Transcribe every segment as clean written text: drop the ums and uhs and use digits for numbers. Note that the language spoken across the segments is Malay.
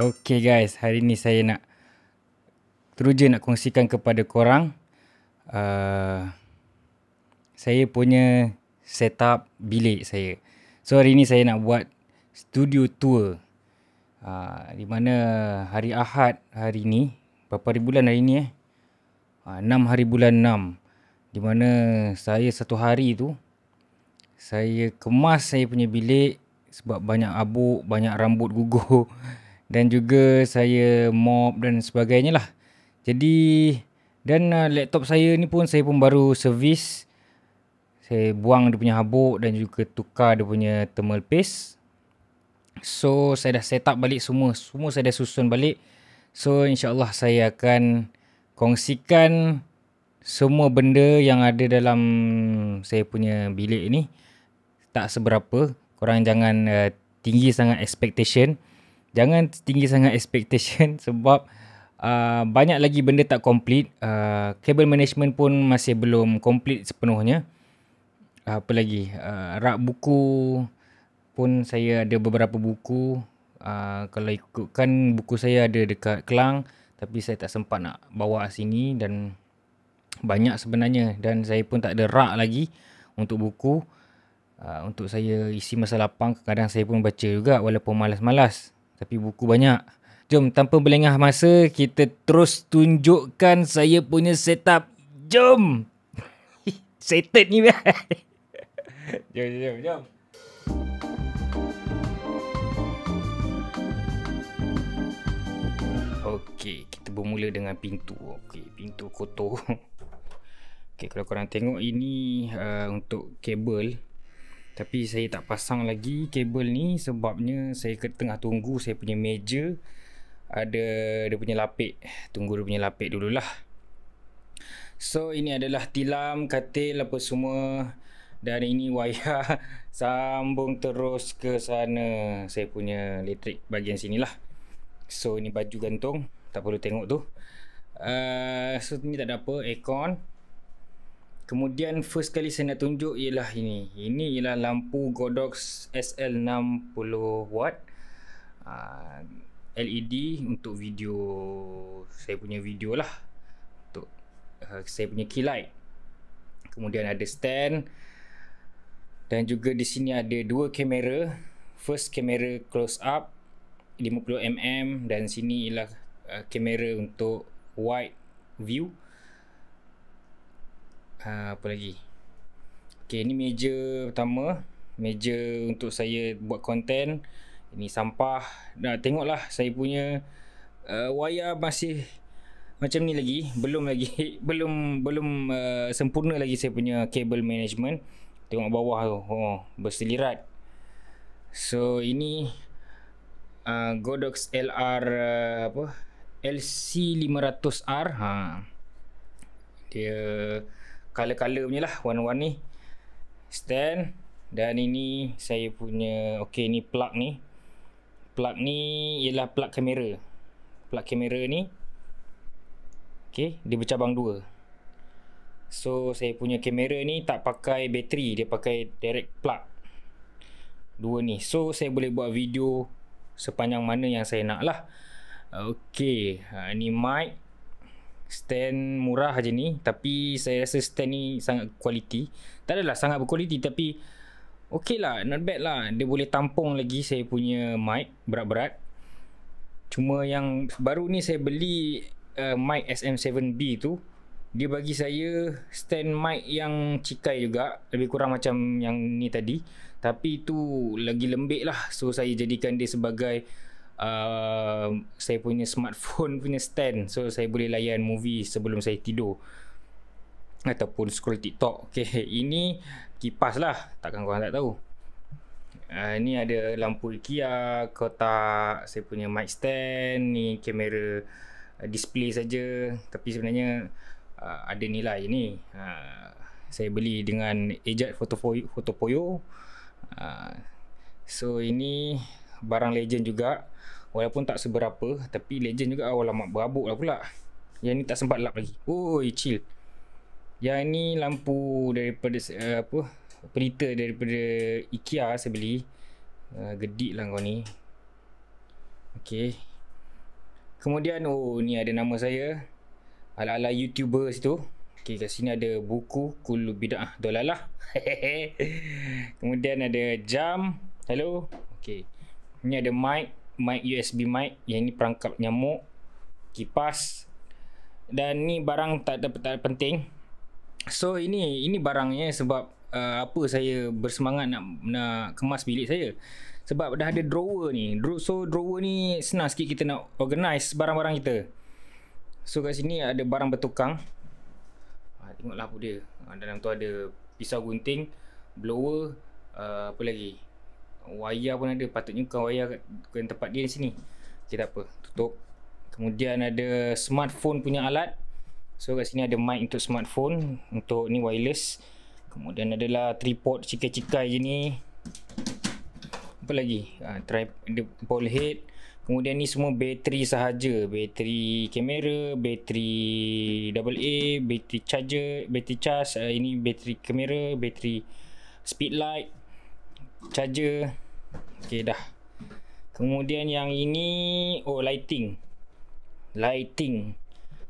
Oke guys, hari ni saya nak teruja nak kongsikan kepada korang saya punya setup bilik saya. So hari ni saya nak buat studio tour, di mana hari Ahad hari ni, berapa hari bulan hari ni 6 hari bulan 6, di mana saya satu hari tu saya kemas saya punya bilik sebab banyak abuk, banyak rambut gugur dan juga saya mop dan sebagainya lah. Jadi dan laptop saya ni pun saya pun baru servis. Saya buang dia punya habuk dan juga tukar dia punya thermal paste. So saya dah set up balik semua. Semua saya dah susun balik. So insyaAllah saya akan kongsikan semua benda yang ada dalam saya punya bilik ni. Tak seberapa. Korang jangan tinggi sangat expectation. Jangan tinggi sangat expectation sebab banyak lagi benda tak complete. Cable management pun masih belum complete sepenuhnya. Apa lagi? Rak buku pun saya ada beberapa buku. Kalau ikutkan buku saya ada dekat Kelang tapi saya tak sempat nak bawa sini dan banyak sebenarnya. Dan saya pun tak ada rak lagi untuk buku. Untuk saya isi masa lapang kadang-kadang saya pun baca juga walaupun malas-malas. Tapi buku banyak. Jom, tanpa berlengah masa, kita terus tunjukkan saya punya setup. Jom! Setet ni. Jom. Okey, kita bermula dengan pintu. Okey, pintu kotor. Okey, kalau korang tengok ini untuk kabel. Tapi saya tak pasang lagi kabel ni sebabnya saya tengah tunggu saya punya meja ada dia punya lapik. Tunggu dia punya lapik dululah. So ini adalah tilam, katil apa semua. Dan ini wayar sambung terus ke sana saya punya elektrik bahagian sinilah. So ini baju gantung, tak perlu tengok tu. So ni tak ada apa, aircon. Kemudian first kali saya nak tunjuk ialah ini. Ini ialah lampu Godox SL 60W LED untuk video. Saya punya video lah, untuk saya punya key light. Kemudian ada stand. Dan juga di sini ada dua kamera. First kamera close up 50mm. Dan sini ialah kamera untuk wide view. Apa lagi? Okey, ini meja pertama. Meja untuk saya buat konten. Ini sampah. Dah tengoklah saya punya wayar masih macam ni lagi. Belum sempurna lagi saya punya cable management. Tengok bawah tu. Oh, berselirat. So ini Godox LC500R. Dia color-color punya lah, warna-warni. Stand. Dan ini saya punya, okey ni plug ni. Plug ni ialah plug kamera. Plug kamera ni okey, dia bercabang dua. So saya punya kamera ni tak pakai bateri, dia pakai direct plug. Dua ni. So saya boleh buat video sepanjang mana yang saya nak lah. Okey, ni mic. Stand murah aja ni, tapi saya rasa stand ni sangat kualiti. Tak adalah sangat berkualiti tapi okey lah, not bad lah. Dia boleh tampung lagi saya punya mic berat-berat. Cuma yang baru ni saya beli mic SM7B tu, dia bagi saya stand mic yang cikai juga, lebih kurang macam yang ni tadi. Tapi tu lagi lembik lah. So saya jadikan dia sebagai saya punya smartphone punya stand. So saya boleh layan movie sebelum saya tidur ataupun scroll TikTok. Okay, ini kipas lah, takkan korang tak tahu. Ini ada lampu Ikea, kotak, saya punya mic stand. Ni kamera display saja. Tapi sebenarnya ada nilai ni. Saya beli dengan ejat fotopoyo. So ini barang legend juga. Walaupun tak seberapa, tapi legend juga. Alamak, berabuk lah pula. Yang ni tak sempat lap lagi. Oi, chill. Yang ni lampu daripada pelita daripada Ikea saya beli. Gedik lah kau ni. Okay, Kemudian ni ada nama saya, ala-ala YouTuber situ. Okey, kat sini ada buku Kullu Bid'ah Dolalah. Kemudian ada jam. Hello. Okey. Ni ada mic USB mic, yang ni perangkap nyamuk, kipas. Dan ni barang tak penting. So ini barangnya sebab apa saya bersemangat nak kemas bilik saya. Sebab dah ada drawer ni. So drawer ni senang sikit kita nak organize barang-barang kita. So kat sini ada barang bertukang. Tengoklah apa dia. Dalam tu ada pisau gunting, blower, apa lagi, wayar pun ada. Patutnya bukan wayar kat tempat dia di sini. Okay, tak apa, tutup. Kemudian ada smartphone punya alat. So kat sini ada mic untuk smartphone, untuk ni wireless. Kemudian adalah tripod cikai-cikai je ni. Apa lagi, ball head. Kemudian ni semua bateri sahaja. Bateri kamera, bateri AA, bateri charger, bateri charge. Ini bateri kamera, bateri speed light, charger. Okey, dah. Kemudian yang ini, oh, lighting.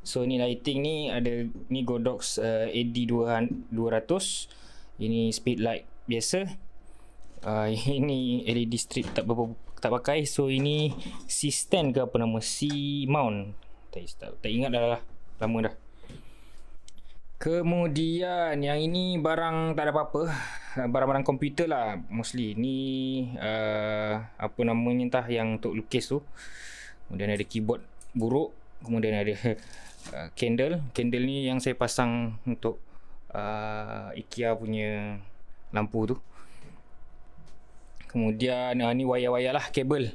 So ni lighting ni ada, ni Godox AD200. Ini speed light biasa. Ini LED strip tak pakai. So ini C stand ke apa nama, C mount, tak ingat dah lah, lama dah. Kemudian yang ini barang tak ada apa-apa, barang-barang komputer lah mostly. Ni apa namanya, entah yang untuk lukis tu. Kemudian ada keyboard buruk. Kemudian ada candle ni yang saya pasang untuk Ikea punya lampu tu. Kemudian ni wayar-wayar lah, kabel.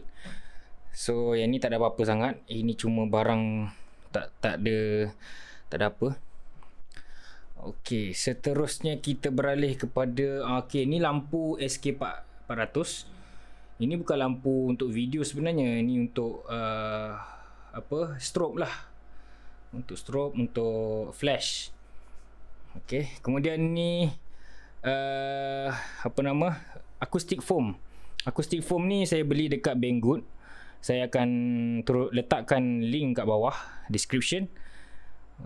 So yang ni tak ada apa-apa sangat. Ini cuma barang tak ada apa. Okey, seterusnya kita beralih kepada ni lampu SK400. Ini bukan lampu untuk video sebenarnya. Ini untuk strobe lah. Untuk strobe, untuk flash. Okey, kemudian ni acoustic foam. Acoustic foam ni saya beli dekat Banggood. Saya akan letakkan link kat bawah description.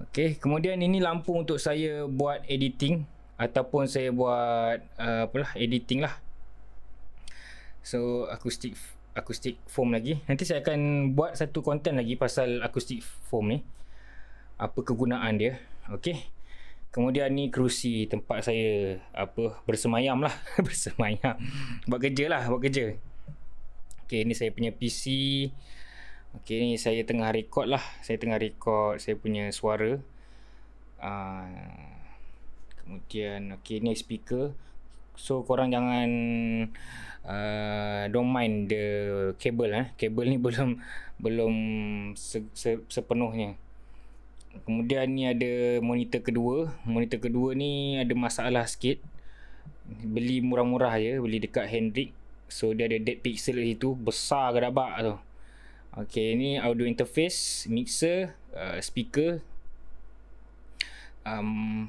Okey, kemudian ini lampu untuk saya buat editing ataupun saya buat editing lah. So acoustic foam lagi. Nanti saya akan buat satu konten lagi pasal acoustic foam ni. Apa kegunaan dia? Okey. Kemudian ni kerusi tempat saya bersemayam lah. Bersemayam, buat kerja. Okey, ni saya punya PC. Okey, ni saya tengah record lah. Saya tengah record saya punya suara. Kemudian okey, ni speaker. So korang jangan don't mind the cable. Cable ni belum sepenuhnya. Kemudian ni ada monitor kedua. Monitor kedua ni ada masalah sikit. Beli murah-murah je, beli dekat Hendrik. So dia ada dead pixel di situ, besar gedabak tu. Okey, ni audio interface, mixer, speaker,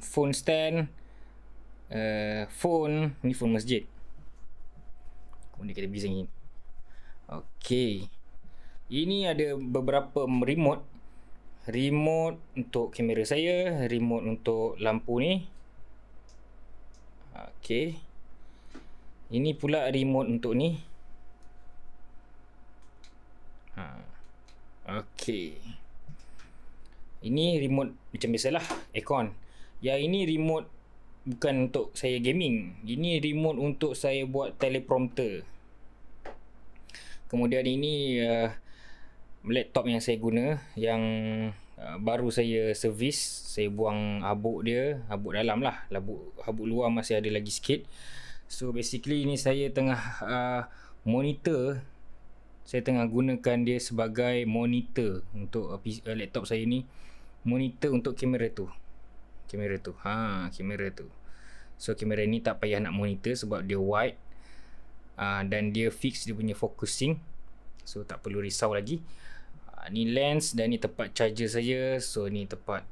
phone stand, phone, ni phone masjid. Kemudian kita pergi sini. Okey. Ini ada beberapa remote. Remote untuk kamera saya, remote untuk lampu ni. Okey. Ini pula remote untuk ni. Okey. Ini remote macam biasalah, aircon. Yang ini remote bukan untuk saya gaming. Ini remote untuk saya buat teleprompter. Kemudian ini laptop yang saya guna, yang baru saya servis. Saya buang habuk dia, habuk dalam lah, habuk luar masih ada lagi sikit. So basically ni saya tengah monitor. Saya tengah gunakan dia sebagai monitor untuk laptop saya ni. Monitor untuk kamera tu. So kamera ni tak payah nak monitor sebab dia wide, dan dia fix dia punya focusing. So tak perlu risau lagi. Ni lens, dan ni tempat charger saya. So ni tempat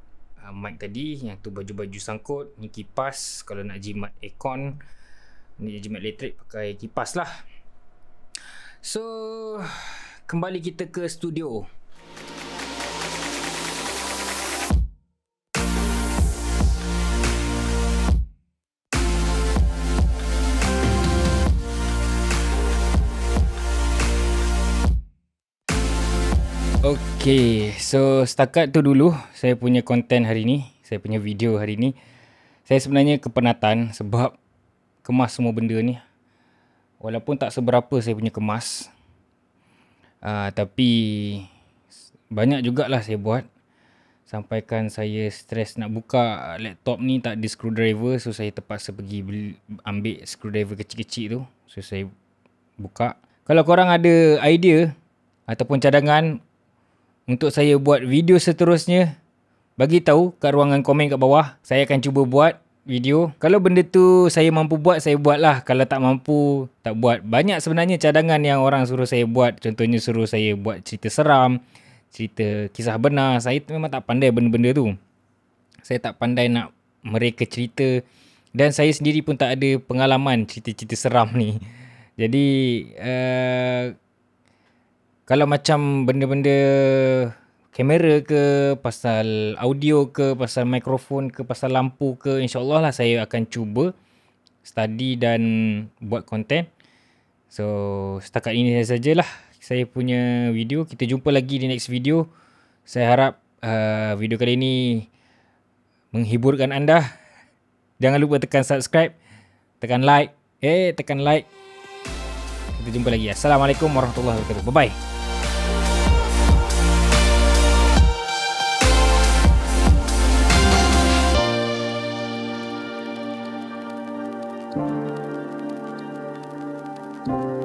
mic tadi. Yang tu baju-baju sangkut. Ni kipas, kalau nak jimat aircon. Ni jimat elektrik, pakai kipas lah. So kembali kita ke studio. Okay, so setakat tu dulu saya punya konten hari ni, saya punya video hari ni. Saya sebenarnya kepenatan sebab kemas semua benda ni. Walaupun tak seberapa saya punya kemas, tapi banyak jugalah saya buat. Sampaikan saya stres nak buka laptop ni tak ada screwdriver, so saya terpaksa pergi ambil screwdriver kecil-kecil tu. So saya buka. Kalau korang ada idea ataupun cadangan untuk saya buat video seterusnya, bagi tahu kat ruangan komen kat bawah. Saya akan cuba buat video. Kalau benda tu saya mampu buat, saya buatlah. Kalau tak mampu, tak buat. Banyak sebenarnya cadangan yang orang suruh saya buat. Contohnya suruh saya buat cerita seram, cerita kisah benar. Saya memang tak pandai benda-benda tu. Saya tak pandai nak mereka cerita. Dan saya sendiri pun tak ada pengalaman cerita-cerita seram ni. Jadi kalau macam benda-benda kamera ke, pasal audio ke, pasal mikrofon ke, pasal lampu ke, insyaAllah lah saya akan cuba study dan buat konten. So setakat ini sajalah saya punya video. Kita jumpa lagi di next video. Saya harap video kali ini menghiburkan anda. Jangan lupa tekan subscribe, tekan like. Kita jumpa lagi. Assalamualaikum warahmatullahi wabarakatuh. Bye-bye.